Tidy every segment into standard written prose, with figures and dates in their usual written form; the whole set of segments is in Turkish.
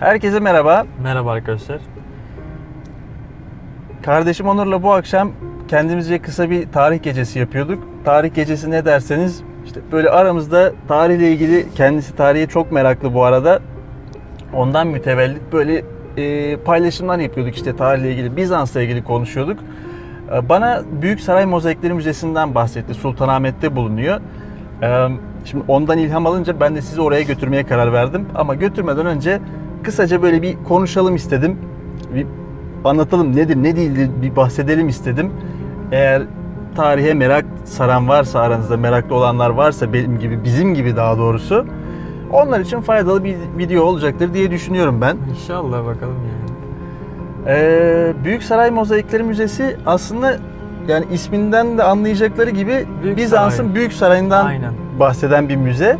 Herkese merhaba. Merhaba arkadaşlar. Kardeşim Onur'la bu akşam kendimizce kısa bir tarih gecesi yapıyorduk. Tarih gecesi ne derseniz, işte böyle aramızda tarihle ilgili, kendisi tarihe çok meraklı bu arada. Ondan mütevellit böyle paylaşımlar yapıyorduk, işte tarihle ilgili, Bizans'la ilgili konuşuyorduk. Bana Büyük Saray Mozaikleri Müzesi'nden bahsetti. Sultanahmet'te bulunuyor. Şimdi ondan ilham alınca ben de sizi oraya götürmeye karar verdim. Ama götürmeden önce kısaca böyle bir konuşalım istedim. Bir anlatalım, nedir ne değildir bir bahsedelim istedim. Eğer tarihe merak saran varsa, aranızda meraklı olanlar varsa benim gibi, bizim gibi daha doğrusu, onlar için faydalı bir video olacaktır diye düşünüyorum ben. İnşallah, bakalım yani. Büyük Saray Mozaikleri Müzesi aslında, yani isminden de anlayacakları gibi, Bizans'ın Büyük Sarayı'ndan bahseden bir müze.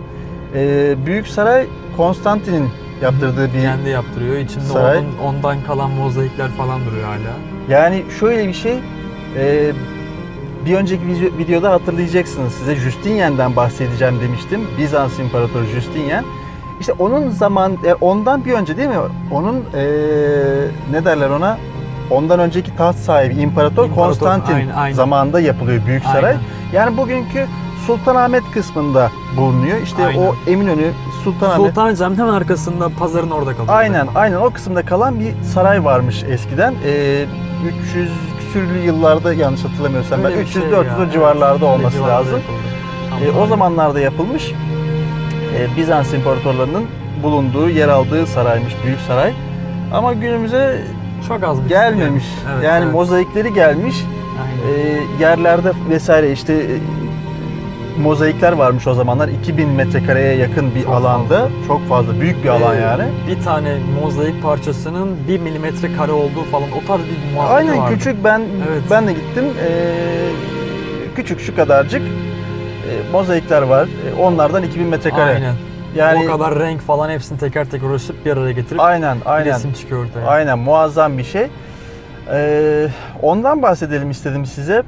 Büyük Saray, Konstantin'in yaptırdığı bir... Kendi yaptırıyor. İçinde saray. Ondan kalan mozaikler falan duruyor hala. Yani şöyle bir şey, bir önceki videoda hatırlayacaksınız, size Justinyen'den bahsedeceğim demiştim. Bizans İmparatoru Justinyen. İşte onun zaman, ondan bir önce değil mi? Onun ne derler ona? Ondan önceki taht sahibi İmparator Konstantin zamanında yapılıyor Büyük Saray. Yani bugünkü Sultanahmet kısmında bulunuyor. İşte o Eminönü, Sultanahmet. Sultanahmet'in hemen arkasında, pazarın orada kalıyor. Aynen o kısımda kalan bir saray varmış eskiden. 300 küsürlü yıllarda, yanlış hatırlamıyorsam ben, 300-400 civarlarda olması lazım. O zamanlarda yapılmış. Bizans imparatorlarının bulunduğu, yer aldığı saraymış Büyük Saray. Ama günümüze çok az gelmemiş. Evet, yani evet, mozaikleri gelmiş. Yerlerde vesaire işte mozaikler varmış o zamanlar. 2000 metrekareye yakın bir alanda. Çok fazla. Büyük bir alan yani. Bir tane mozaik parçasının 1 milimetre kare olduğu falan, o tarz bir muhabbeti vardı. Aynen küçük. Ben de gittim. Küçük, şu kadarcık mozaikler var. Onlardan 2000 metrekare. Aynen. Yani, o kadar renk falan, hepsini teker teker uğraşıp bir araya getirip bir resim çıkıyor ortaya. Aynen, muazzam bir şey. Ondan bahsedelim istedim size.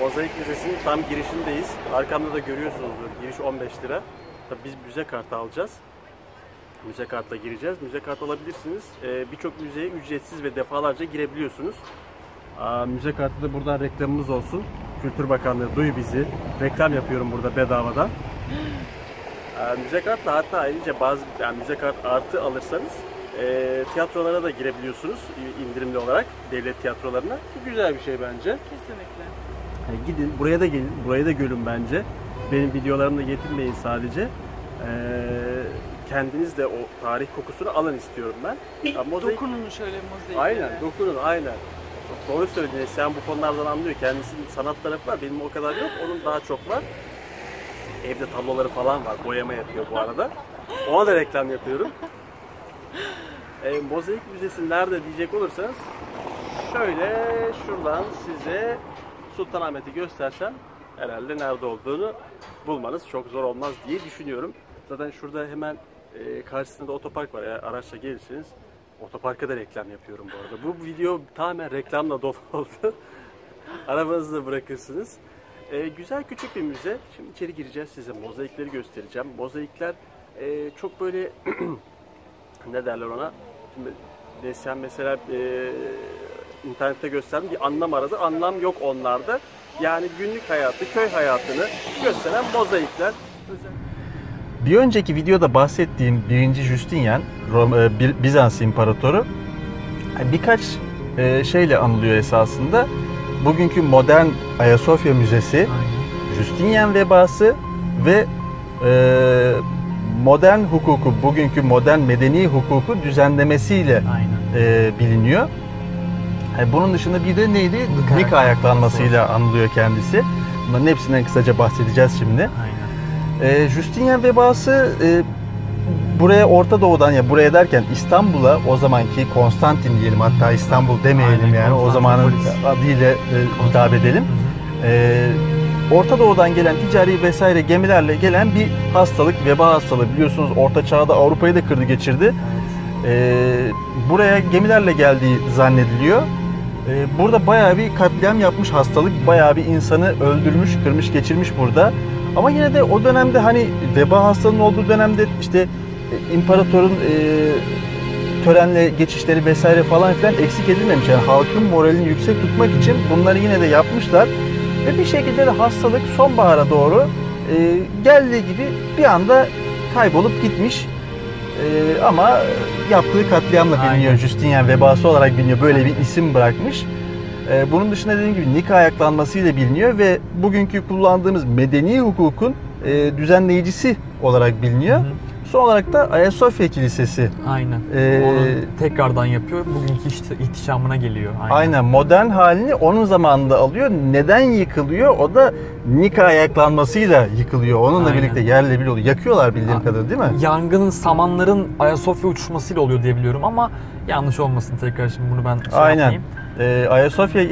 Mozaik Müzesi'nin tam girişindeyiz. Arkamda da görüyorsunuzdur, giriş 15 lira. Tabii biz müze kartı alacağız. Müze kartla gireceğiz. Müze kartı alabilirsiniz. Birçok müzeye ücretsiz ve defalarca girebiliyorsunuz. Müze kartı da buradan reklamımız olsun. Kültür Bakanlığı duy bizi. Reklam yapıyorum burada bedavadan. Müze kartla hatta ayrıca bazı, yani müze kart artı alırsanız tiyatrolara da girebiliyorsunuz indirimli olarak, devlet tiyatrolarına. Bu güzel bir şey bence. Kesinlikle. Yani gidin, buraya da gelin, buraya da görün bence. Benim videolarımla yetinmeyin sadece. Kendiniz de o tarih kokusunu alın istiyorum ben. Mozaik... Dokunun şöyle mozaiklere. Aynen, dokunun, aynen. Doğru söyledin, sen bu konulardan anlıyor. Kendisinin sanat tarafı var, benim o kadar yok, onun daha çok var. Evde tabloları falan var, boyama yapıyor bu arada. Ona da reklam yapıyorum. Mozaik Müzesi nerede diyecek olursanız, şöyle şuradan size Sultanahmet'i göstersem herhalde nerede olduğunu bulmanız çok zor olmaz diye düşünüyorum. Zaten şurada hemen karşısında da otopark var. Eğer araçla gelirseniz, otoparka da reklam yapıyorum bu arada. Bu video tamamen reklamla dolu oldu. Arabanızı da bırakırsınız. Güzel küçük bir müze. Şimdi içeri gireceğiz, size mozaikleri göstereceğim. Mozaikler çok böyle ne derler ona? Şimdi sen mesela internette gösterdim bir anlam aradı. Anlam yok onlarda. Yani günlük hayatı, köy hayatını gösteren mozaikler. Bir önceki videoda bahsettiğim 1. Justinyen, Bizans İmparatoru birkaç şeyle anılıyor esasında. Bugünkü modern Ayasofya Müzesi, Justinyen vebası ve modern hukuku, bugünkü modern medeni hukuku düzenlemesiyle biliniyor. Bunun dışında bir de neydi? Nika ayaklanmasıyla anılıyor kendisi. Bunların hepsinden kısaca bahsedeceğiz şimdi. Justinyen vebası buraya Orta Doğu'dan, ya buraya derken İstanbul'a, o zamanki Konstantin diyelim, hatta İstanbul demeyelim yani o zamanın adıyla hitap edelim. Orta Doğu'dan gelen ticari vesaire gemilerle gelen bir hastalık, veba hastalığı, biliyorsunuz Orta Çağ'da Avrupa'yı da kırdı geçirdi. Buraya gemilerle geldiği zannediliyor. Burada bayağı bir katliam yapmış hastalık, bayağı bir insanı öldürmüş, kırmış, geçirmiş burada. Ama yine de o dönemde hani veba hastalığının olduğu dönemde işte imparatorun törenle geçişleri vesaire falan filan eksik edilmemiş. Yani halkın moralini yüksek tutmak için bunları yine de yapmışlar. Ve bir şekilde de hastalık sonbahara doğru geldiği gibi bir anda kaybolup gitmiş. Ama yaptığı katliamla biliniyor. Justinyen vebası olarak biliniyor. Böyle bir isim bırakmış. Bunun dışında dediğim gibi Nika ayaklanmasıyla biliniyor ve bugünkü kullandığımız medeni hukukun düzenleyicisi olarak biliniyor. Hı hı. Son olarak da Ayasofya Kilisesi. Aynen. Onu tekrardan yapıyor. Bugünkü ihtişamına geliyor. Aynen. Modern halini onun zamanında alıyor. Neden yıkılıyor? O da Nika ayaklanmasıyla yıkılıyor. Onunla birlikte yerle bir oluyor. Yakıyorlar bildiğim kadarıyla, değil mi? Yangının, samanların Ayasofya uçuşmasıyla oluyor diye biliyorum ama yanlış olmasın tekrar şimdi bunu ben yapmayayım. Ayasofya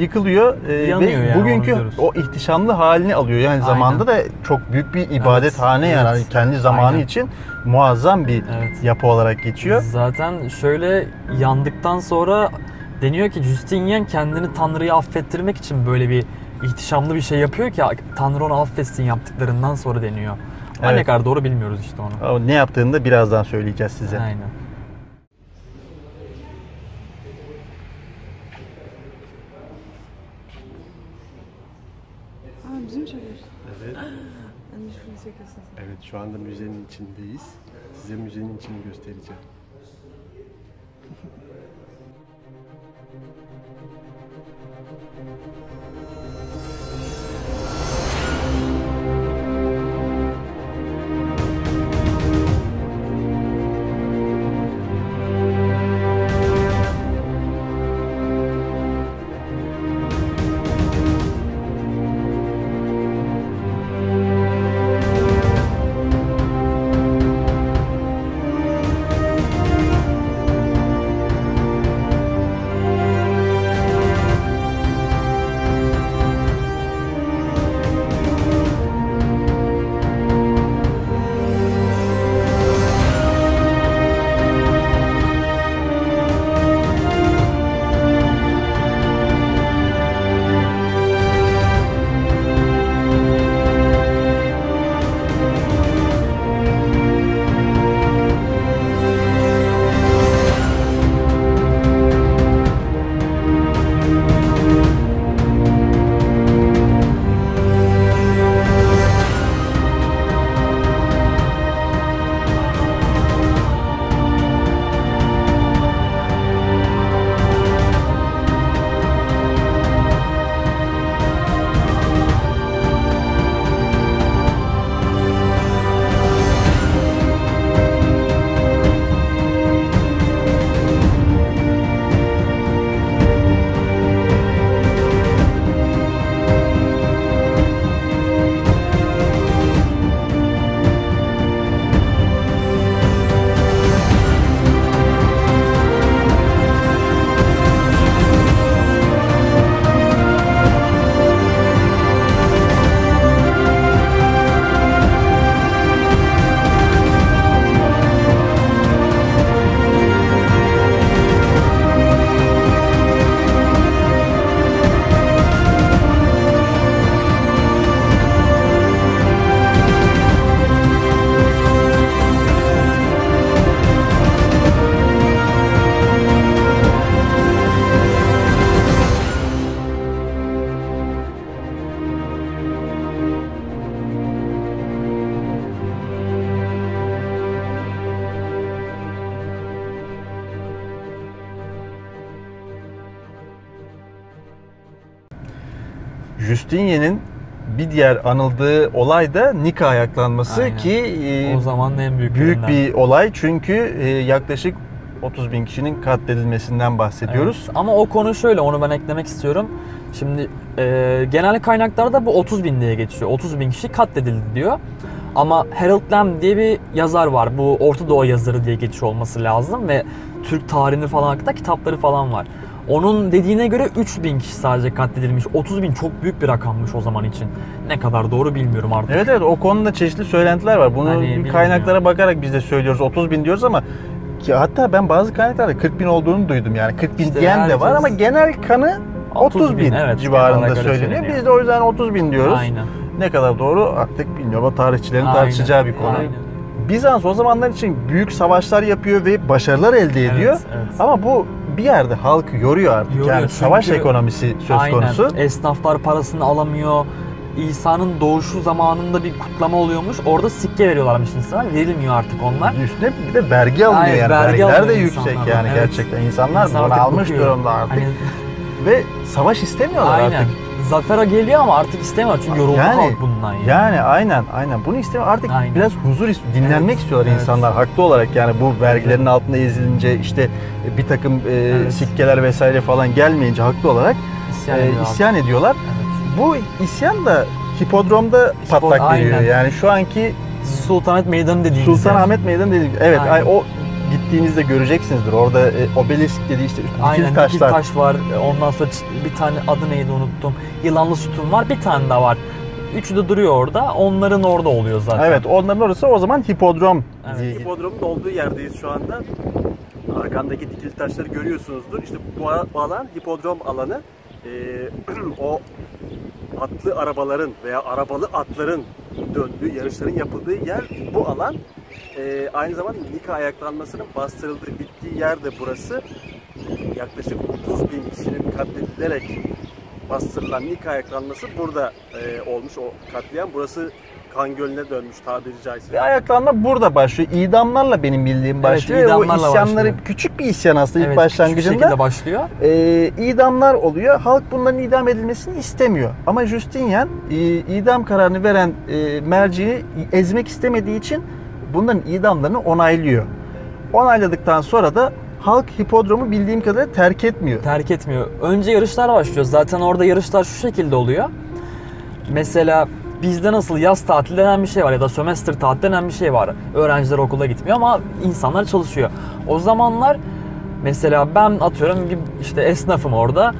yıkılıyor ve yani, bugünkü o ihtişamlı halini alıyor. Yani zamanda da çok büyük bir ibadethane yani kendi zamanı için muazzam bir yapı olarak geçiyor. Zaten şöyle yandıktan sonra deniyor ki Justinyen kendini Tanrı'ya affettirmek için böyle bir ihtişamlı bir şey yapıyor ki Tanrı onu affetsin yaptıklarından sonra deniyor. Ama ne kadar doğru bilmiyoruz işte onu. O ne yaptığını da birazdan söyleyeceğiz size. Aynen. Evet, şu anda müzenin içindeyiz. Size müzenin içini göstereceğim. Justinyen'in bir diğer anıldığı olay da Nika ayaklanması. Aynen. Ki o zaman en büyük bir olay, çünkü yaklaşık 30 bin kişinin katledilmesinden bahsediyoruz. Evet. Ama o konu şöyle, onu ben eklemek istiyorum. Şimdi genel kaynaklarda bu 30 bin diye geçiyor. 30 bin kişi katledildi diyor. Ama Harold Lamb diye bir yazar var. Bu Orta Doğu yazarı diye geçiyor olması lazım ve Türk tarihini falan hakkında kitapları falan var. Onun dediğine göre 3000 kişi sadece katledilmiş. 30.000 çok büyük bir rakammış o zaman için. Ne kadar doğru bilmiyorum artık. Evet evet, o konuda çeşitli söylentiler var. Bunu hani kaynaklara bakarak biz de söylüyoruz. 30.000 diyoruz ama ki hatta ben bazı kaynaklarda 40.000 olduğunu duydum. Yani 40.000 işte diyen de var ama genel kanı 30.000 evet, civarında söyleniyor. Biz de o yüzden 30.000 diyoruz. Aynen. Ne kadar doğru artık bilmiyorum. O tarihçilerin tartışacağı bir konu. Aynen. Bizans o zamanlar için büyük savaşlar yapıyor ve başarılar elde ediyor. Evet, evet. Ama bu bir yerde halkı yoruyor artık. Yoruyor, yani savaş ekonomisi söz konusu. Aynen. Esnaflar parasını alamıyor. İsa'nın doğuşu zamanında bir kutlama oluyormuş. Orada sikke veriyorlarmış insanlar. Verilmiyor artık onlar. Üstüne bir de vergi alınıyor. Aynen, yani. Vergiler de yüksek yani, evet. Gerçekten. İnsanlar bunu almış durumda artık. Aynen. Ve savaş istemiyorlar aynen. Artık. Zafer'e geliyor ama artık istemiyor çünkü yoruldu yani, bundan yani. Yani aynen bunu istemiyor artık, aynen. Biraz huzur istiyor, dinlenmek evet, istiyorlar evet. İnsanlar haklı olarak yani bu vergilerin evet. Altında ezilince işte bir takım evet. Sikkeler vesaire falan gelmeyince haklı olarak isyan ediyorlar. Evet. Bu isyan da Hipodrom'da patlak veriyor aynen. Yani şu anki Sultanahmet Meydanı dediğimiz Sultanahmet yani. Meydanı dediğimiz evet aynen. O gittiğinizde göreceksinizdir. Orada obelisk dediği işte dikili taşlar. Aynen, taş var. Ondan sonra bir tane adı neydi unuttum. Yılanlı sütun var. Bir tane daha var. Üçü de duruyor orada. Onların orada oluyor zaten. Evet, onların orası o zaman hipodrom. Evet. Hipodromun olduğu yerdeyiz şu anda. Arkamdaki dikili taşları görüyorsunuzdur. İşte bu alan hipodrom alanı. O atlı arabaların veya arabalı atların döndüğü, yarışların yapıldığı yer bu alan. Aynı zamanda Nika ayaklanmasının bastırıldığı, bittiği yer de burası. Yaklaşık 30 bin kişinin katledilerek bastırılan Nika ayaklanması burada olmuş, o katliam. Burası kan gölüne dönmüş tabiri caizse. Ve ayaklanma burada başlıyor. İdamlarla benim bildiğim başlıyor. Evet, o isyanları başlıyor. Küçük bir isyan aslında evet, ilk başlangıcında. Başlıyor. İdamlar oluyor. Halk bunların idam edilmesini istemiyor. Ama Justinyen idam kararını veren merciyi ezmek istemediği için bunların idamlarını onaylıyor. Onayladıktan sonra da halk hipodromu bildiğim kadarıyla terk etmiyor. Terk etmiyor. Önce yarışlar başlıyor. Zaten orada yarışlar şu şekilde oluyor. Mesela bizde nasıl yaz tatili denen bir şey var ya da sömestr tatili denen bir şey var. Öğrenciler okula gitmiyor ama insanlar çalışıyor. O zamanlar mesela ben atıyorum işte esnafım orada.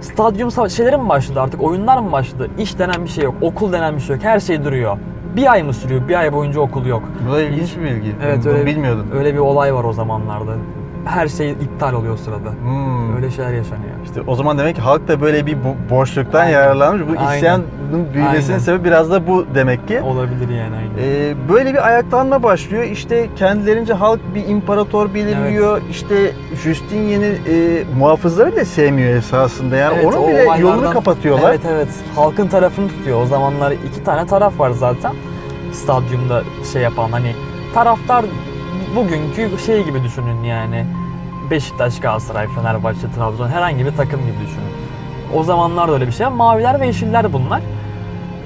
Stadyum şeyleri mi başladı artık? Oyunlar mı başladı? İş denen bir şey yok. Okul denen bir şey yok. Her şey duruyor. Bir ay mı sürüyor? Bir ay boyunca okul yok. Bu da ilginç bir bilgi. Evet, öyle, bilmiyordum. Öyle bir olay var o zamanlarda. Her şey iptal oluyor o sırada. Hmm. Öyle şeyler yaşanıyor. İşte o zaman demek ki halk da böyle bir boşluktan aynen. Yararlanmış. Bu isyanın aynen. Büyümesinin aynen. Sebebi biraz da bu demek ki. Olabilir yani aynen. Böyle bir ayaklanma başlıyor. İşte kendilerince halk bir imparator belirliyor. Evet. İşte Justinyen'i muhafızları bile sevmiyor esasında. Yani evet, onun bile yolunu kapatıyorlar. Evet evet. Halkın tarafını tutuyor. O zamanlar iki tane taraf var zaten. Stadyumda şey yapan hani taraftar bugünkü şey gibi düşünün yani Beşiktaş, Galatasaray, Fenerbahçe, Trabzon herhangi bir takım gibi düşünün. O zamanlar da öyle bir şey. Maviler ve yeşiller bunlar.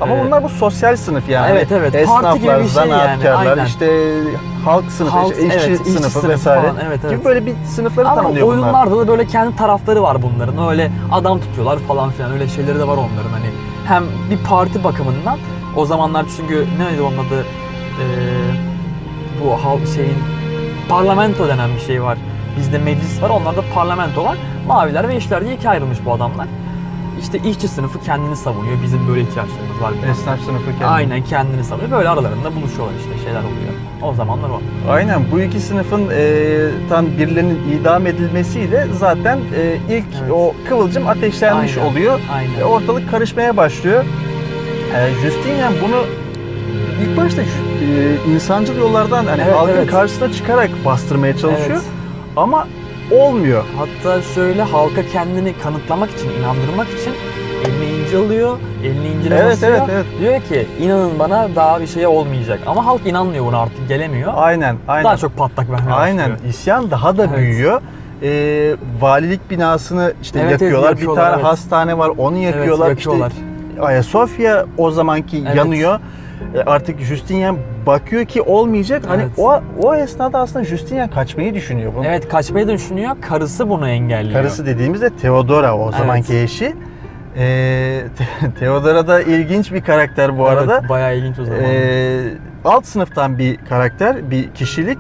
Ama bunlar bu sosyal sınıf yani. Evet evet. Esnaflar, şey zanaatkarlar, yani. İşte halk sınıfı, işçi sınıfı vesaire. Falan. Evet, evet. Gibi böyle bir sınıfları tanımlıyor bunlar. Ama oyunlarda da böyle kendi tarafları var bunların. Öyle adam tutuyorlar falan filan, öyle şeyleri de var onların hani. Hem bir parti bakımından o zamanlar çünkü neydi onun adı? Bu şeyin parlamento denen bir şey var. Bizde meclis var, onlarda parlamento var. Maviler ve işler diye ikiye ayrılmış bu adamlar. İşte işçi sınıfı kendini savunuyor. Bizim böyle ihtiyaçlarımız var. Esnaf sınıfı kendini. Aynen kendini savunuyor. Böyle aralarında buluşuyorlar işte şeyler oluyor. O zamanlar var. Aynen bu iki sınıfın tam birilerinin idam edilmesiyle zaten ilk evet. O kıvılcım ateşlenmiş aynen. Oluyor. Aynen. Ortalık karışmaya başlıyor. Justinyen bunu ilk başta insancıl yollardan hani evet, halkın evet. Karşısına çıkarak bastırmaya çalışıyor. Evet. Ama olmuyor. Hatta şöyle halka kendini kanıtlamak için, inandırmak için elini inceliyor, basıyor. Evet, evet. Diyor ki inanın bana daha bir şeye olmayacak. Ama halk inanmıyor buna artık, gelemiyor. Aynen, aynen. Daha çok patlak vermeye aynen. Başlıyor. İsyan daha da evet. Büyüyor. Valilik binasını işte evet, yakıyorlar. Evet, yakıyorlar. Bir tane evet. Hastane var, onu yakıyorlar. Evet, yakıyorlar. İşte Ayasofya o zamanki yanıyor. Artık Justinyen bakıyor ki olmayacak. Hani o esnada aslında Justinyen kaçmayı düşünüyor. Bunu. Evet, kaçmayı da düşünüyor. Karısı bunu engelliyor. Karısı dediğimizde Theodora, o zamanki eşi. Theodora da ilginç bir karakter bu arada. Evet, bayağı ilginç o zaman. Alt sınıftan bir karakter, bir kişilik.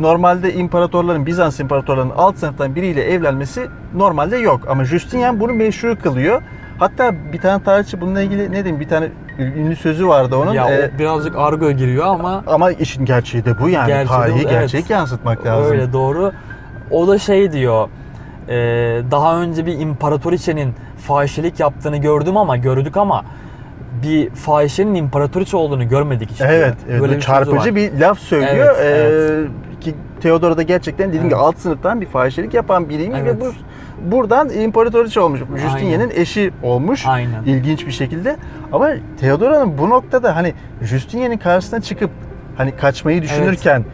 Normalde imparatorların, Bizans imparatorlarının alt sınıftan biriyle evlenmesi normalde yok. Ama Justinyen bunu meşru kılıyor. Hatta bir tane tarihçi bununla ilgili, ne diyeyim, bir tane ünlü sözü vardı onun. Ya birazcık argo giriyor ama... Ama işin gerçeği de bu yani. Tarihi gerçek yansıtmak lazım. Öyle, doğru. O da şey diyor, daha önce bir imparatoriçenin fahişelik yaptığını gördük ama bir fahişenin imparatoriçe olduğunu görmedik işte. Evet, evet. Böyle çarpıcı bir laf söylüyor. Evet. Ki Theodora da gerçekten dediğim gibi alt sınıftan bir fahişelik yapan biriymiş ve buradan imparatoriçe olmuş. Justinyen'in eşi olmuş. Aynen. İlginç bir şekilde. Ama Theodora'nın bu noktada hani Justinyen'in karşısına çıkıp hani kaçmayı düşünürken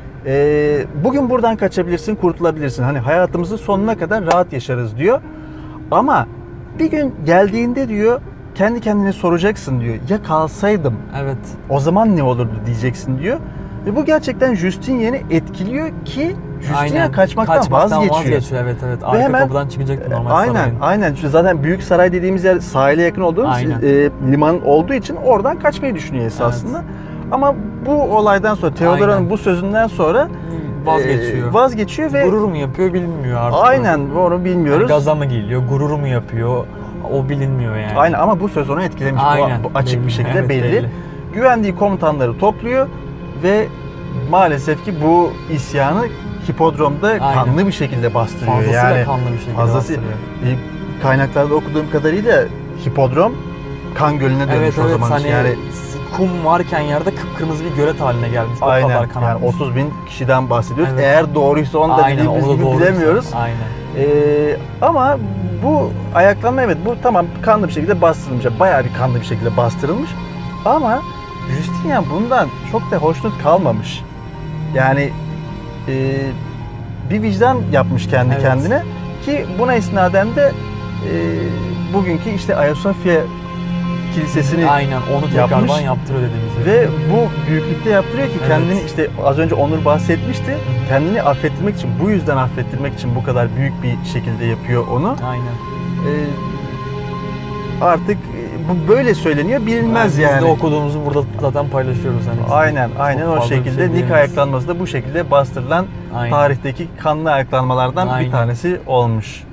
bugün buradan kaçabilirsin, kurtulabilirsin. Hani hayatımızın sonuna kadar rahat yaşarız diyor. Ama bir gün geldiğinde diyor kendi kendine soracaksın diyor. Ya kalsaydım? Evet. O zaman ne olurdu diyeceksin diyor. Ve bu gerçekten Justinyen'i etkiliyor ki Justinyen kaçmaktan vazgeçiyor. Evet. Arka kapıdan çıkacaktı normal sarayın. Aynen. Zaten Büyük Saray dediğimiz yer sahile yakın olduğu için, liman olduğu için oradan kaçmayı düşünüyor esasında. Evet. Ama bu olaydan sonra, Theodora'nın bu sözünden sonra vazgeçiyor ve... Gurur mu yapıyor bilmiyor artık. Aynen, onu bilmiyoruz. Yani gaza mı geliyor, gurur mu yapıyor, o bilinmiyor yani. Aynen, ama bu söz onu etkilemiş. Bu açık bir şekilde belli. Güvendiği komutanları topluyor ve maalesef ki bu isyanı Hipodrom'da kanlı bir şekilde bastırıyor. Fazlasıyla yani, kanlı bir şekilde bastırıyor. Kaynaklarda okuduğum kadarıyla Hipodrom kan gölüne dönmüş o zaman. Hani yani kum varken yerde kıpkırmızı bir gölet haline gelmiş. O kadar kan almış. Yani 30 bin kişiden bahsediyoruz. Eğer doğruysa onu da bilemiyoruz. Ama bu ayaklanma bu tamam kanlı bir şekilde bastırılmış. Bayağı bir kanlı bir şekilde bastırılmış. Ama Justinyen bundan çok da hoşnut kalmamış. Yani bir vicdan yapmış kendi kendine ki buna esnaden de bugünkü işte Ayasofya Kilisesi'ni onu tekrardan yaptırıyor dediğimiz ve bu büyüklükte yaptırıyor ki kendini işte az önce Onur bahsetmişti. Kendini affettirmek için, bu yüzden affettirmek için bu kadar büyük bir şekilde yapıyor onu. Artık bu böyle söyleniyor, bilinmez yani. Biz de okuduğumuzu burada zaten paylaşıyoruz. Aynen o şekilde. Nika ayaklanması da bu şekilde bastırılan tarihteki kanlı ayaklanmalardan bir tanesi olmuş.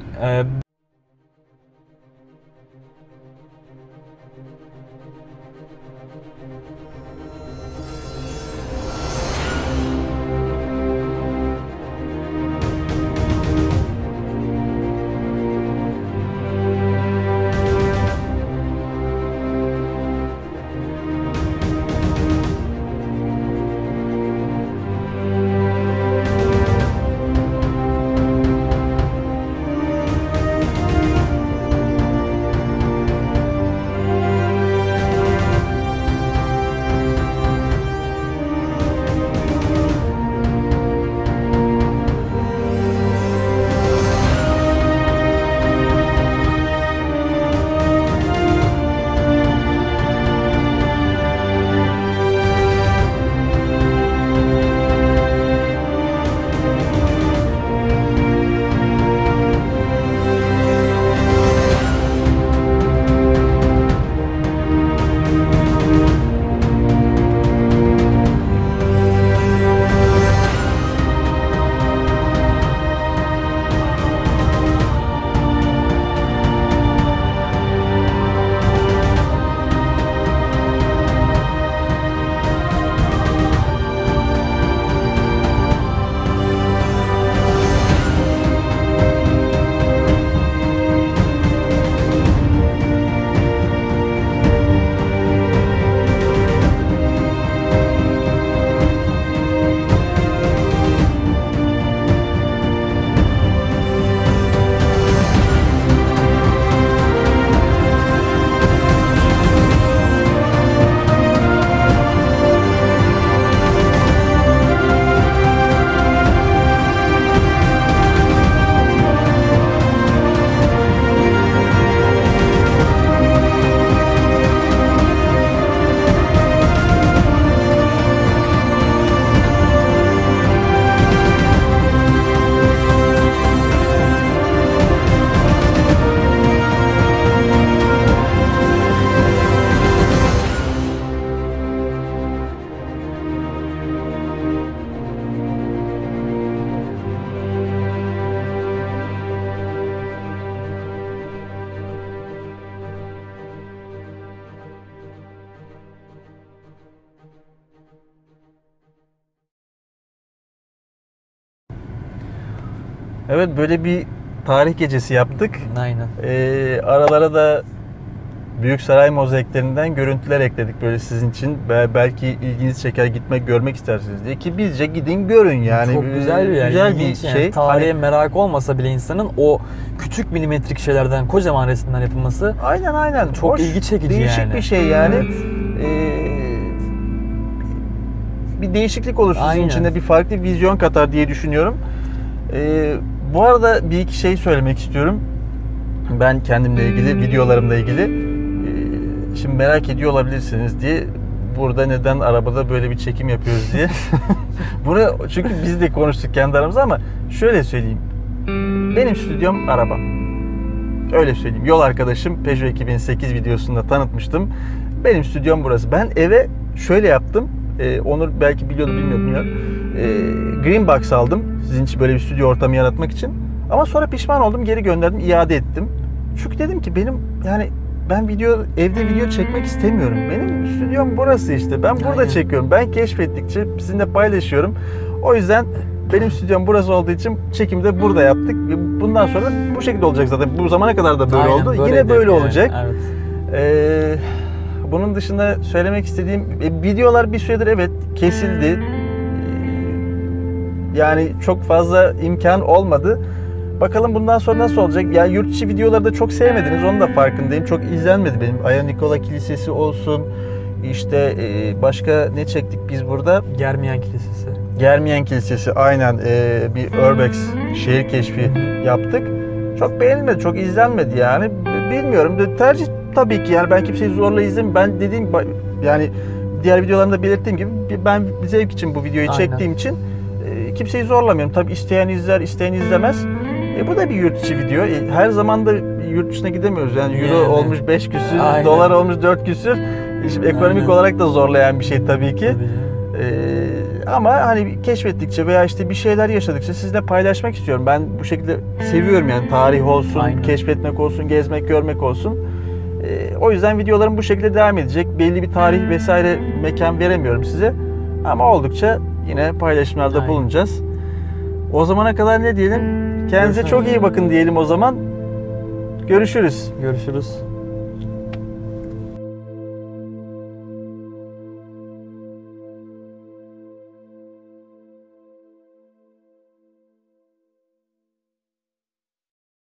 Evet, böyle bir tarih gecesi yaptık. Aynen. Aralara da Büyük Saray mozaiklerinden görüntüler ekledik böyle sizin için. Belki ilginizi çeker, gitmek, görmek istersiniz diye, ki bizce gidin görün yani. Çok güzel bir yer. Güzel bir şey. Yani tarihe hani... merak olmasa bile insanın o küçük milimetrik şeylerden kocaman resimler yapılması. Aynen aynen. Çok hoş, ilgi çekici değişik yani. Değişik bir şey yani. Bir değişiklik olur sizin aynen. içinde, bir farklı vizyon katar diye düşünüyorum. Bu arada bir iki şey söylemek istiyorum. Ben kendimle ilgili, videolarımla ilgili. Şimdi merak ediyor olabilirsiniz diye, burada neden arabada böyle bir çekim yapıyoruz diye. Bunu çünkü biz de konuştuk kendi aramızda, ama şöyle söyleyeyim. Benim stüdyom arabam. Öyle söyleyeyim. Yol arkadaşım Peugeot 2008 videosunda tanıtmıştım. Benim stüdyom burası. Ben eve şöyle yaptım. Onur belki biliyordu, bilmiyordu. Green Box aldım. Sizin için böyle bir stüdyo ortamı yaratmak için. Ama sonra pişman oldum. Geri gönderdim. İade ettim. Çünkü dedim ki benim yani... Ben evde video çekmek istemiyorum. Benim stüdyom burası işte. Ben burada aynen. çekiyorum. Ben keşfettikçe sizinle paylaşıyorum. O yüzden benim stüdyom burası olduğu için çekimi de burada yaptık. Bundan sonra da bu şekilde olacak zaten. Bu zamana kadar da böyle aynen, oldu. Böyle yine böyle olacak. Yani, evet. Bunun dışında söylemek istediğim, videolar bir süredir evet kesildi. Yani çok fazla imkan olmadı. Bakalım bundan sonra nasıl olacak? Ya yurt içi videoları da çok sevmediniz, onun da farkındayım. Çok izlenmedi benim. Aya Nikola Kilisesi olsun, işte başka ne çektik biz burada? Germiyan Kilisesi. Germiyan Kilisesi, aynen. Bir Urbex şehir keşfi yaptık. Çok beğenilmedi, çok izlenmedi yani. Bilmiyorum, tercih tabii ki yani, ben kimseyi zorla izlemiyorum. Ben dediğim yani diğer videolarımda belirttiğim gibi, ben zevk için bu videoyu aynen. çektiğim için kimseyi zorlamıyorum. Tabii isteyen izler, isteyen izlemez. Bu da bir yurt içi video. Her zaman da yurt dışına gidemiyoruz. Yani euro yani. Olmuş 5 küsür, aynen. dolar olmuş 4 küsür. Şimdi ekonomik aynen. olarak da zorlayan bir şey tabii ki. Tabii. Ama hani keşfettikçe veya işte bir şeyler yaşadıkça sizinle paylaşmak istiyorum. Ben bu şekilde seviyorum yani, tarih olsun, aynen. keşfetmek olsun, gezmek, görmek olsun. O yüzden videolarım bu şekilde devam edecek. Belli bir tarih vesaire mekan veremiyorum size. Ama oldukça yine paylaşımlarda aynen. bulunacağız. O zamana kadar ne diyelim? Kendinize çok iyi bakın diyelim o zaman. Görüşürüz. Görüşürüz.